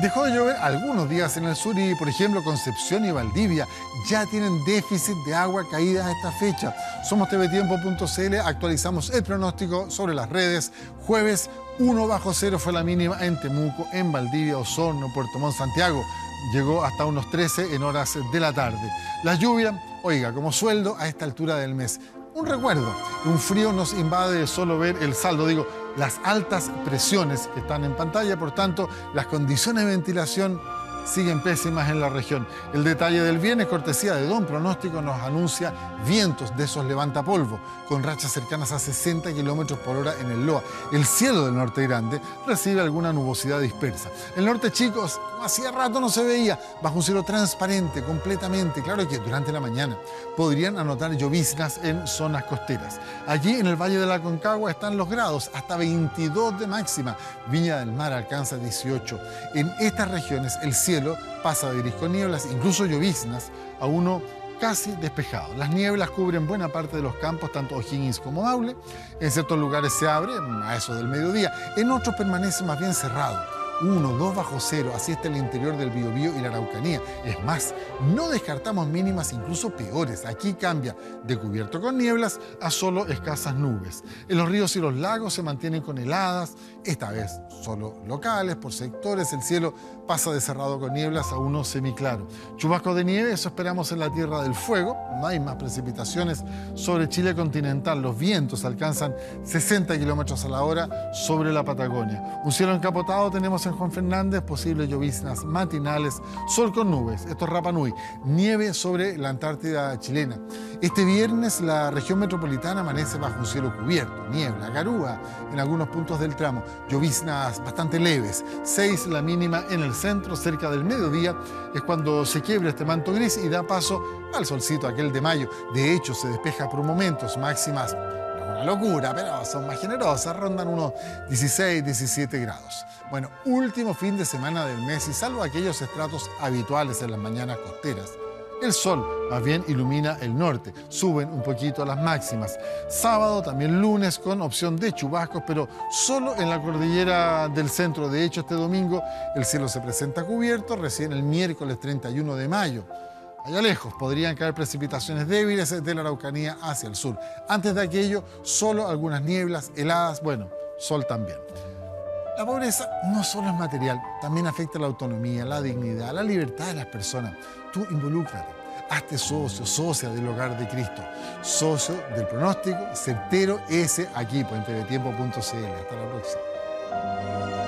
Dejó de llover algunos días en el sur y, por ejemplo, Concepción y Valdivia ya tienen déficit de agua caída a esta fecha. Somos TVTiempo.cl, actualizamos el pronóstico sobre las redes. Jueves 1 bajo 0 fue la mínima en Temuco, en Valdivia, Osorno, Puerto Montt, Santiago. Llegó hasta unos 13 en horas de la tarde. La lluvia, oiga, como sueldo a esta altura del mes. Un recuerdo, un frío nos invade de solo ver el saldo, digo, las altas presiones que están en pantalla, por tanto, las condiciones de ventilación siguen pésimas en la región. El detalle del viernes, cortesía de Don Pronóstico, nos anuncia vientos de esos levantapolvo, con rachas cercanas a 60 kilómetros por hora en el Loa. El cielo del norte grande recibe alguna nubosidad dispersa. El norte, chicos, hacía rato no se veía, bajo un cielo transparente, completamente. Claro que durante la mañana podrían anotar lloviznas en zonas costeras. Allí, en el Valle de la Aconcagua, están los grados, hasta 22 de máxima. Viña del Mar alcanza 18. En estas regiones, el cielo pasa de gris con nieblas, incluso lloviznas, a uno casi despejado. Las nieblas cubren buena parte de los campos, tanto O'Higgins como Maule. En ciertos lugares se abre a eso del mediodía, en otros permanece más bien cerrado. 1, 2 bajo 0, así está el interior del Biobío y la Araucanía. Es más, no descartamos mínimas incluso peores. Aquí cambia de cubierto con nieblas a solo escasas nubes. En los ríos y los lagos se mantienen con heladas, esta vez solo locales, por sectores. El cielo pasa de cerrado con nieblas a uno semiclaro. Chubascos de nieve, eso esperamos en la Tierra del Fuego. No hay más precipitaciones sobre Chile continental. Los vientos alcanzan 60 kilómetros a la hora sobre la Patagonia. Un cielo encapotado tenemos en Juan Fernández, posibles lloviznas matinales, sol con nubes, esto es Rapa Nui, nieve sobre la Antártida chilena. Este viernes la región metropolitana amanece bajo un cielo cubierto, niebla, garúa en algunos puntos del tramo, lloviznas bastante leves, 6 la mínima en el centro. Cerca del mediodía es cuando se quiebra este manto gris y da paso al solcito aquel de mayo. De hecho, se despeja por momentos, máximas una locura, pero son más generosas, rondan unos 16, 17 grados. Bueno, último fin de semana del mes y salvo aquellos estratos habituales en las mañanas costeras, el sol más bien ilumina el norte, suben un poquito las máximas. Sábado, también lunes, con opción de chubascos, pero solo en la cordillera del centro. De hecho, este domingo el cielo se presenta cubierto, recién el miércoles 31 de mayo. Allá lejos podrían caer precipitaciones débiles desde la Araucanía hacia el sur. Antes de aquello, solo algunas nieblas, heladas, bueno, sol también. La pobreza no solo es material, también afecta la autonomía, la dignidad, la libertad de las personas. Tú involúcrate, hazte socio, socia del Hogar de Cristo, socio del Pronóstico certero, ese aquí, en tvtiempo.cl. Hasta la próxima.